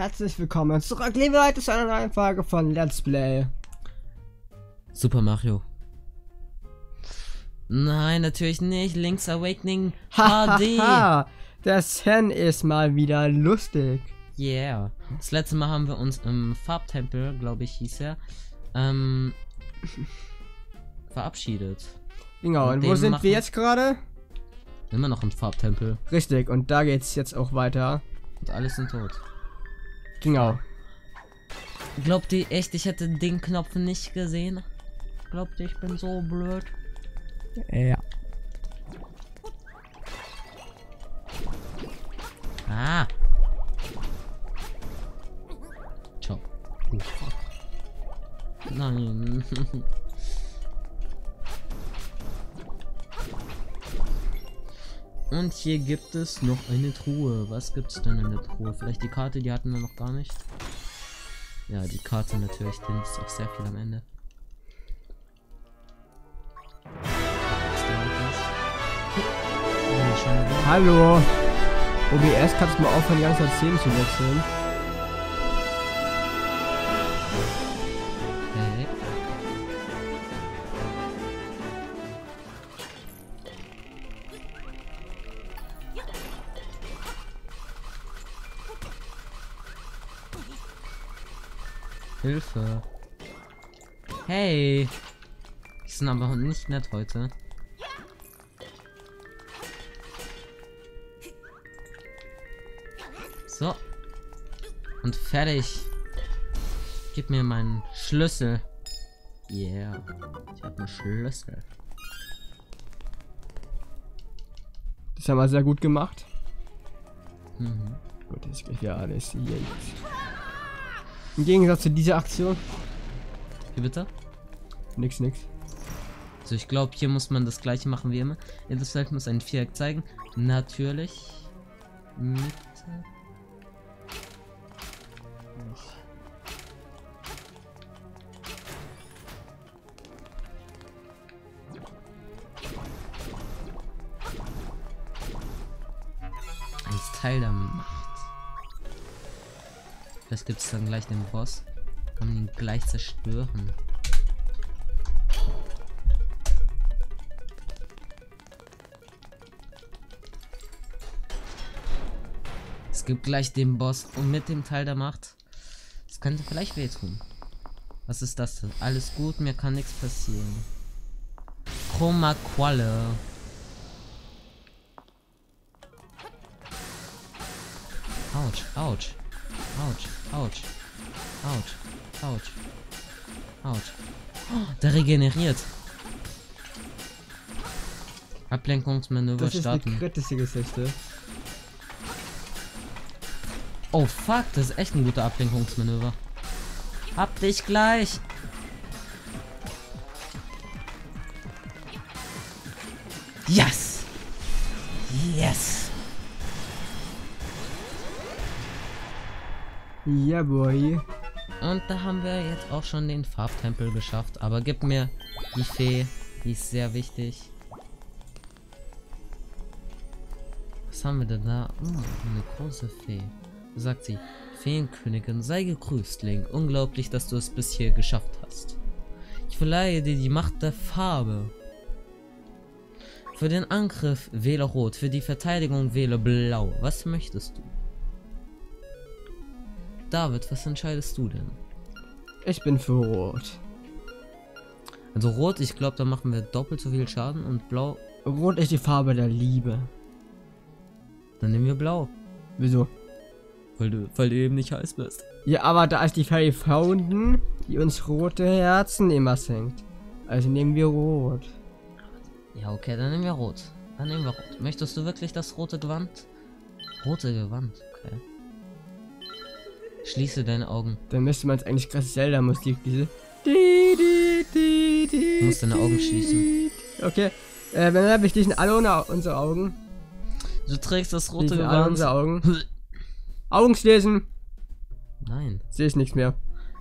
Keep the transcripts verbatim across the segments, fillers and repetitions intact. herzlich willkommen zurück, liebe Leute, zu einer neuen Folge von Let's Play Super Mario. Nein, natürlich nicht. Link's Awakening H D. Der Sen ist mal wieder lustig. Yeah. Das letzte Mal haben wir uns im Farbtempel, glaube ich, hieß er, ähm, verabschiedet. Genau, und, und wo sind wir jetzt gerade? Immer noch im Farbtempel. Richtig, und da geht's jetzt auch weiter. Und alle sind tot. Genau. Glaubt ihr echt, ich hätte den Knopf nicht gesehen? Glaubt ihr, ich bin so blöd? Ja. Ah. Ciao. Uh. Nein. Und hier gibt es noch eine Truhe. Was gibt es denn in der Truhe? Vielleicht die Karte, die hatten wir noch gar nicht. Ja, die Karte natürlich, die nutzt auch sehr viel am Ende. Hallo! O B S, kannst du mal aufhören, die ganze Zeit Szenen zu wechseln? Hilfe. Hey. Die sind aber nicht nett heute. So. Und fertig. Gib mir meinen Schlüssel. Yeah. Ich habe einen Schlüssel. Das haben wir sehr gut gemacht. Mhm. Gut, das geht ja alles hier jetzt. Im Gegensatz zu dieser Aktion. Wie bitte? Nix, nix. Also ich glaube, hier muss man das gleiche machen wie immer. Jedes Feld muss ein Viereck zeigen. Natürlich. Mitte. Als Teil der Macht. Das gibt es dann gleich den Boss. Und ihn gleich zerstören. Es gibt gleich den Boss und mit dem Teil der Macht. Das könnte vielleicht weh tun. Was ist das denn? Alles gut, mir kann nichts passieren. Chroma Qualle. Autsch, autsch. Autsch, autsch, autsch, autsch, autsch. Oh, der regeneriert. Ablenkungsmanöver das starten. Das ist die kritische Geschichte. Oh fuck, das ist echt ein guter Ablenkungsmanöver. Hab dich gleich. Yes. Yes. Ja, boy. Und da haben wir jetzt auch schon den Farbtempel geschafft. Aber gib mir die Fee. Die ist sehr wichtig. Was haben wir denn da? Oh, eine große Fee. Sagt sie. Feenkönigin, sei gegrüßt, Link. Unglaublich, dass du es bis hier geschafft hast. Ich verleihe dir die Macht der Farbe. Für den Angriff wähle Rot. Für die Verteidigung wähle Blau. Was möchtest du? David, was entscheidest du denn? Ich bin für Rot. Also Rot, ich glaube, da machen wir doppelt so viel Schaden und Blau... Rot ist die Farbe der Liebe. Dann nehmen wir Blau. Wieso? Weil du, weil du eben nicht heiß bist. Ja, aber da ist die Fairy Fountain, die uns rote Herzen immer schenkt. Also nehmen wir Rot. Ja, okay, dann nehmen wir Rot. Dann nehmen wir Rot. Möchtest du wirklich das rote Gewand? Rote Gewand, okay. Schließe deine Augen. Dann müsste man jetzt eigentlich krass Zelda-Musik, diese... Du musst deine Augen schließen. Okay, äh, wir schließen alle ohne unsere Augen. Du trägst das rote Gewand. Alle unsere Augen. Augen schließen! Nein. Sehe ich nichts mehr.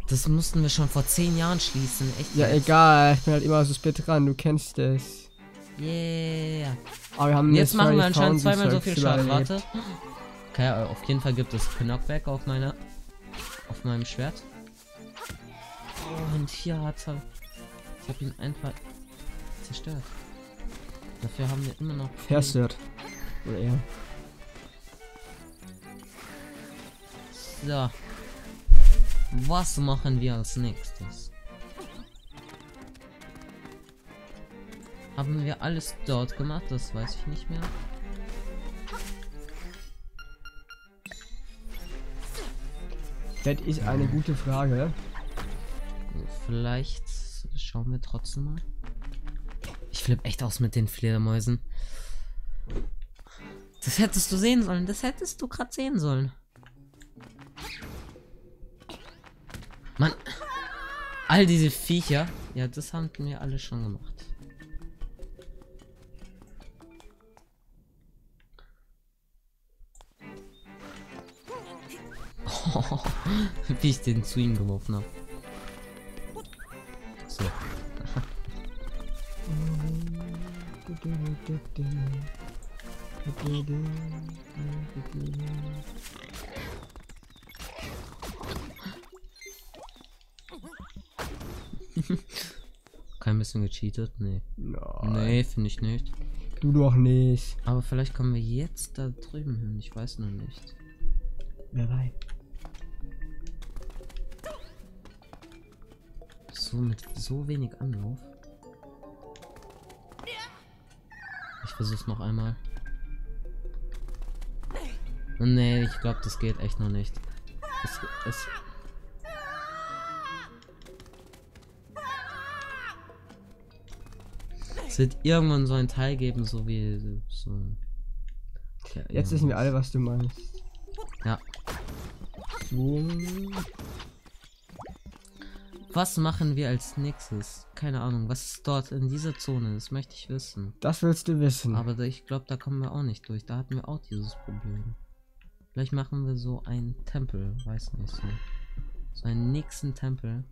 Das mussten wir schon vor zehn Jahren schließen, echt? Ja, jetzt. Egal, ich bin halt immer so spät dran, du kennst das. Yeah. Aber wir haben jetzt machen wir anscheinend zweimal so viel Schaden, warte. Okay, auf jeden Fall gibt es Knockback auf meiner... auf meinem Schwert. Und hier hat er... Ich habe ihn einfach zerstört. Dafür haben wir immer noch... Verstört. Oder eher. So. Was machen wir als nächstes? Haben wir alles dort gemacht? Das weiß ich nicht mehr. Das ist eine gute Frage. Vielleicht schauen wir trotzdem mal. Ich flippe echt aus mit den Fledermäusen. Das hättest du sehen sollen. Das hättest du gerade sehen sollen. Mann. All diese Viecher. Ja, das haben wir alle schon gemacht. Oh, wie ich den zu ihm geworfen habe. So. Kein bisschen gecheatet? Nee. Nein. Nee, finde ich nicht. Du doch nicht. Aber vielleicht kommen wir jetzt da drüben hin. Ich weiß noch nicht. Wer weiß. So mit so wenig Anlauf. Ich versuch's noch einmal. Nee, ich glaube, das geht echt noch nicht. Es, es Es wird irgendwann so ein Teil geben, so wie so. Ja, jetzt wissen wir alle, was du meinst. Ja. So. Was machen wir als nächstes? Keine Ahnung, was ist dort in dieser Zone? Das möchte ich wissen. Das willst du wissen. Aber ich glaube, da kommen wir auch nicht durch. Da hatten wir auch dieses Problem. Vielleicht machen wir so einen Tempel. Weiß nicht so. So einen nächsten Tempel.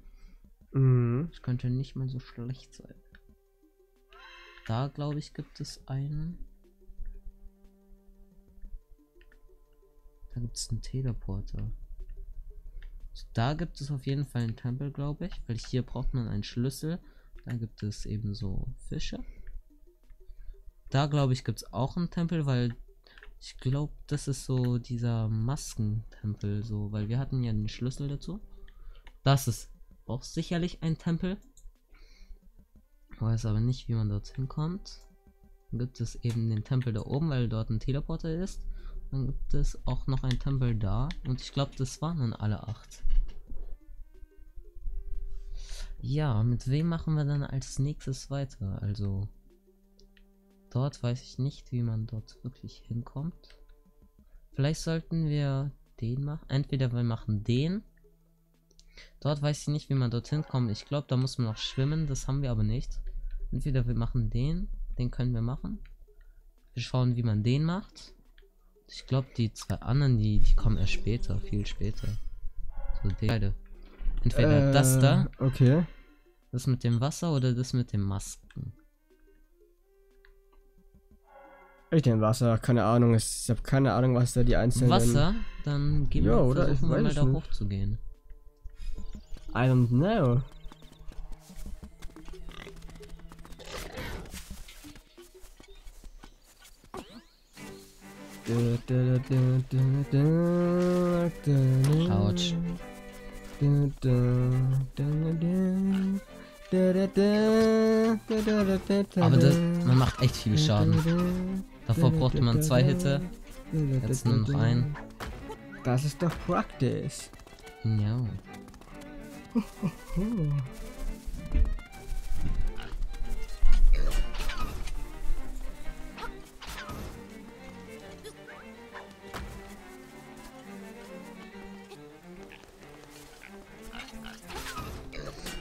Mhm. Das könnte nicht mal so schlecht sein. Da, glaube ich, gibt es einen. Da gibt es einen Teleporter. Da gibt es auf jeden Fall einen Tempel, glaube ich, weil hier braucht man einen Schlüssel. Da gibt es eben so Fische. Da, glaube ich, gibt es auch einen Tempel, weil ich glaube, das ist so dieser Maskentempel, so, weil wir hatten ja den Schlüssel dazu. Das ist auch sicherlich ein Tempel. Ich weiß aber nicht, wie man dorthin kommt. Dann gibt es eben den Tempel da oben, weil dort ein Teleporter ist. Dann gibt es auch noch einen Tempel da. Und ich glaube, das waren dann alle acht. Ja, mit wem machen wir dann als nächstes weiter? Also, dort weiß ich nicht, wie man dort wirklich hinkommt. Vielleicht sollten wir den machen. Entweder wir machen den. Dort weiß ich nicht, wie man dorthin kommt. Ich glaube, da muss man noch schwimmen. Das haben wir aber nicht. Entweder wir machen den. Den können wir machen. Wir schauen, wie man den macht. Ich glaube, die zwei anderen, die, die kommen erst später, viel später. So, die beide. Entweder äh, das da. Okay. Das mit dem Wasser oder das mit den Masken. Ich den Wasser, keine Ahnung. Ich habe keine Ahnung, was da die einzelnen... Wasser? Dann gehen wir, oder versuchen wir mal da hoch zu gehen. I don't know. Autsch. Aber das, man macht echt viel Schaden. Davor brauchte man zwei Hitte. Jetzt nur noch einen. Das ist doch praktisch. Ja.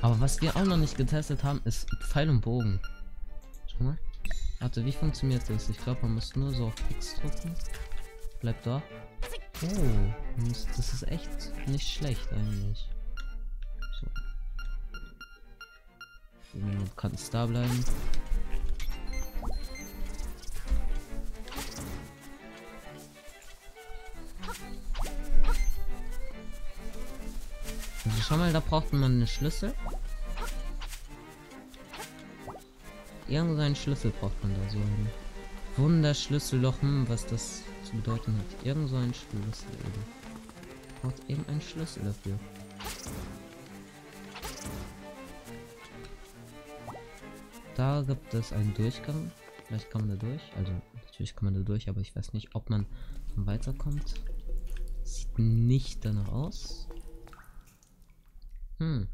Aber was wir auch noch nicht getestet haben, ist Pfeil und Bogen. Schau mal. Warte, wie funktioniert das? Ich glaube, man muss nur so auf X drücken. Bleibt da. Oh, das ist echt nicht schlecht eigentlich. So. Du kannst da bleiben. Also schau mal, da braucht man einen Schlüssel. Irgendeinen Schlüssel braucht man da so einen. Wunderschlüssel doch, hm, was das zu bedeuten hat. Irgend so ein Schlüssel eben. Braucht eben einen Schlüssel dafür. Da gibt es einen Durchgang. Vielleicht kann man da durch. Also natürlich kann man da durch, aber ich weiß nicht, ob man weiterkommt. Sieht nicht danach aus. Hm.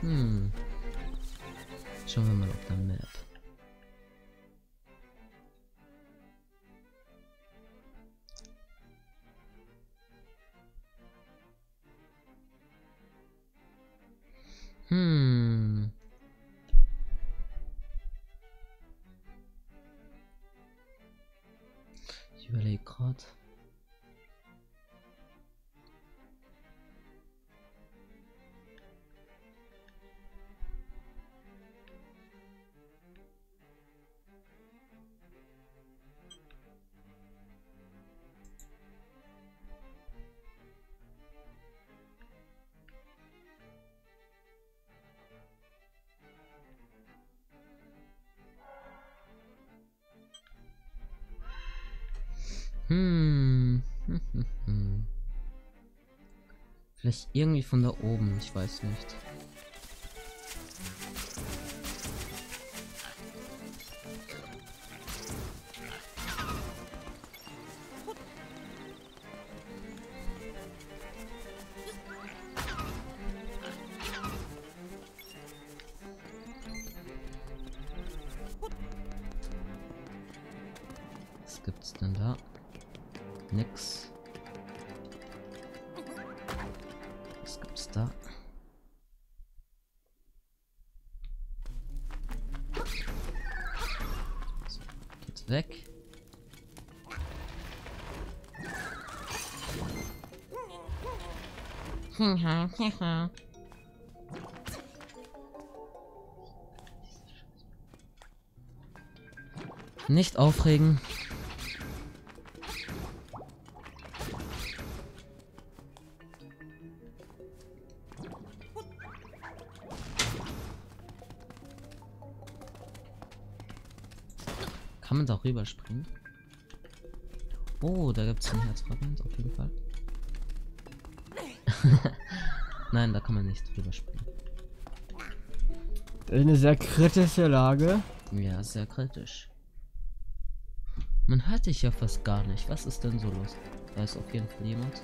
Hm. Schauen wir mal auf der Map. Hm. Ich überlege gerade. Hm. Vielleicht irgendwie von da oben, ich weiß nicht. Was gibt's denn da? Nix. Was gibt's da? So, geht's weg. Nicht aufregen. Kann man da auch rüberspringen? Oh, da gibt es ein Herzfragment auf jeden Fall. Nein, da kann man nicht rüberspringen. Das ist eine sehr kritische Lage. Ja, sehr kritisch. Man hört dich ja fast gar nicht. Was ist denn so los? Da ist auf jeden Fall jemand.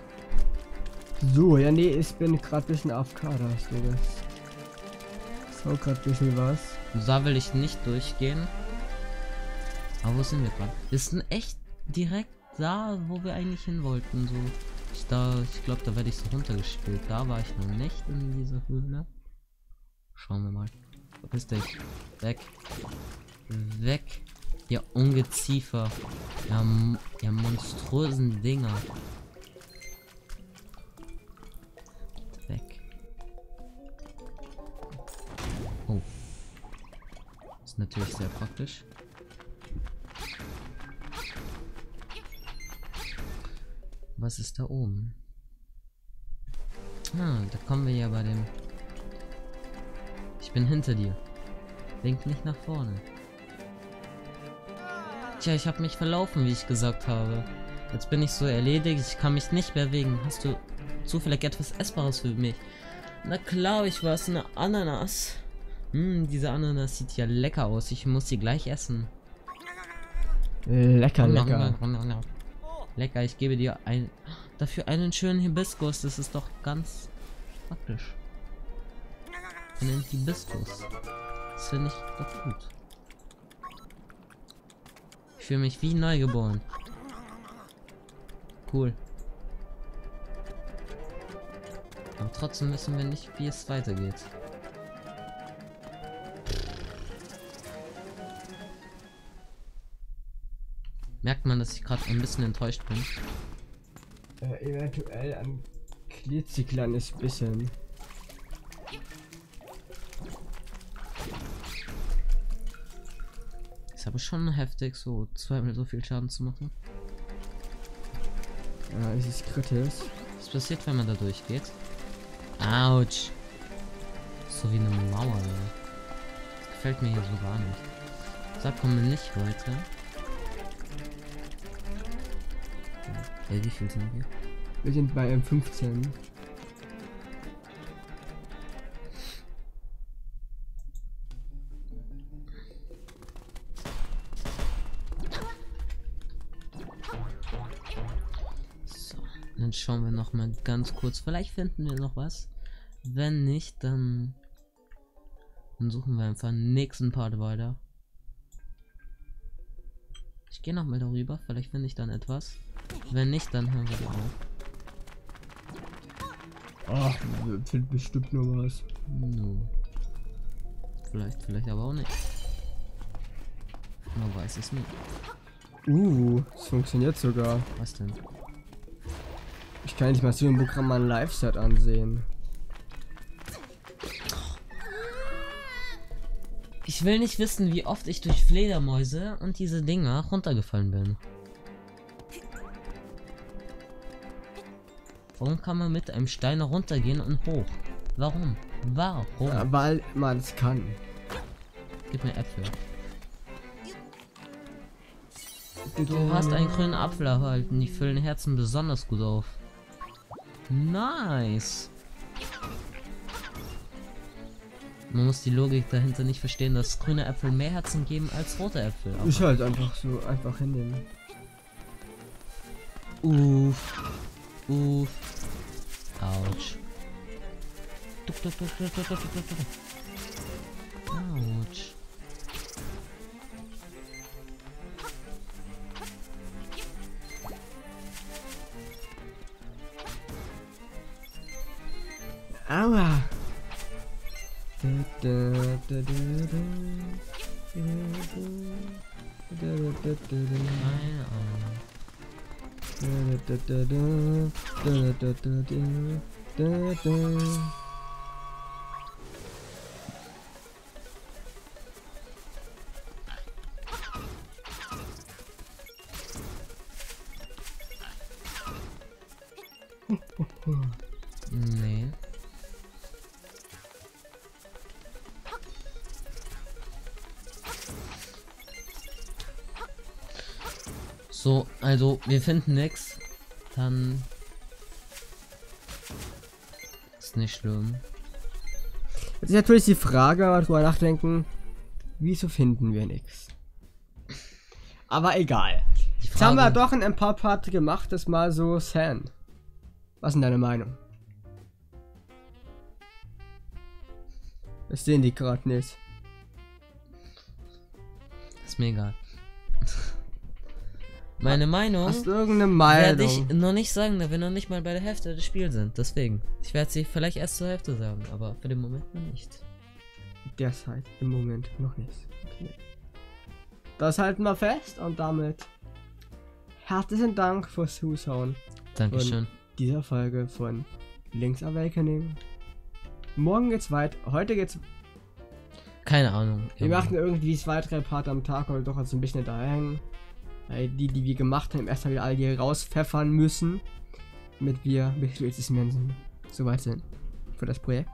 So, ja nee, ich bin gerade ein bisschen A F K, da hast du das. So, gerade ein bisschen was. Da will ich nicht durchgehen. Aber wo sind wir gerade? Wir sind echt direkt da, wo wir eigentlich hin wollten. So, ich, da, ich glaube, da werde ich so runtergespielt. Da war ich noch nicht in dieser Höhle. Schauen wir mal. Verpiss dich. Weg. Weg. Ihr Ungeziefer. Ja, ja, monströsen Dinger. Weg. Oh. Ist natürlich sehr praktisch. Was ist da oben? Ah, da kommen wir ja bei dem... Ich bin hinter dir. Denk nicht nach vorne. Tja, ich habe mich verlaufen, wie ich gesagt habe. Jetzt bin ich so erledigt, ich kann mich nicht bewegen. Hast du zufällig etwas Essbares für mich? Na klar, ich weiß, eine Ananas. Hm, diese Ananas sieht ja lecker aus. Ich muss sie gleich essen. Lecker, komm, lecker. Komm, komm, komm, komm. Lecker, ich gebe dir ein, dafür einen schönen Hibiskus. Das ist doch ganz praktisch. Einen Hibiskus. Das finde ich doch gut. Ich fühle mich wie neugeboren. Cool. Aber trotzdem wissen wir nicht, wie es weitergeht. Merkt man, dass ich gerade ein bisschen enttäuscht bin? Äh, eventuell ein klitzekleines bisschen. Ist aber schon heftig, so zweimal so viel Schaden zu machen. Ja, es ist kritisch. Was passiert, wenn man da durchgeht? Autsch. So wie eine Mauer. Das gefällt mir hier so gar nicht. Da kommen wir nicht weiter. Ey, wie viel sind wir? Wir sind bei fünfzehn. So, dann schauen wir noch mal ganz kurz. Vielleicht finden wir noch was. Wenn nicht, dann, dann suchen wir einfach den nächsten Part weiter. Ich gehe noch mal darüber. Vielleicht finde ich dann etwas. Wenn nicht, dann hören wir die auf. Ach, wir finden bestimmt nur was. No. Vielleicht, vielleicht aber auch nicht. Man weiß es nicht. Uh, es funktioniert sogar. Was denn? Ich kann nicht mal so ein Programm mal ein Live-Set ansehen. Ich will nicht wissen, wie oft ich durch Fledermäuse und diese Dinger runtergefallen bin. Warum kann man mit einem Stein runtergehen und hoch? Warum? Warum? Ja, weil man es kann. Gib mir Äpfel. Du hast einen grünen Apfel erhalten. Die füllen Herzen besonders gut auf. Nice. Man muss die Logik dahinter nicht verstehen, dass grüne Äpfel mehr Herzen geben als rote Äpfel. Aber ich halt einfach so einfach hinnehmen. Uff. Uff. Autsch. Autsch. Aua. Nee. So, also wir finden nichts. Dann ist nicht schlimm. Jetzt ist natürlich die Frage, mal drüber nachdenken, wieso finden wir nichts? Aber egal. Jetzt haben wir doch in ein paar Parts gemacht, das mal so Sand. Was ist deine Meinung? Das sehen die gerade nicht. Ist mir egal. Meine Meinung, hast du irgendeine Meinung? Werde ich noch nicht sagen, da wir noch nicht mal bei der Hälfte des Spiels sind. Deswegen, ich werde sie vielleicht erst zur Hälfte sagen, aber für den Moment noch nicht. Derzeit, im Moment noch nicht. Okay. Das halten wir fest und damit herzlichen Dank fürs Zuschauen. Dankeschön. Dieser Folge von Link's Awakening. Morgen geht's weit, heute geht's. Keine Ahnung. Wir machen irgendwie zwei, drei Part am Tag oder doch jetzt ein bisschen da hängen. Die, die wir gemacht haben, erstmal wieder all die rauspfeffern müssen, damit wir bis Menschen soweit sind für das Projekt.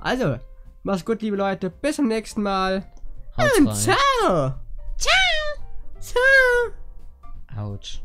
Also, mach's gut, liebe Leute, bis zum nächsten Mal. Haut's und rein. Ciao! Ciao! Ciao! Autsch.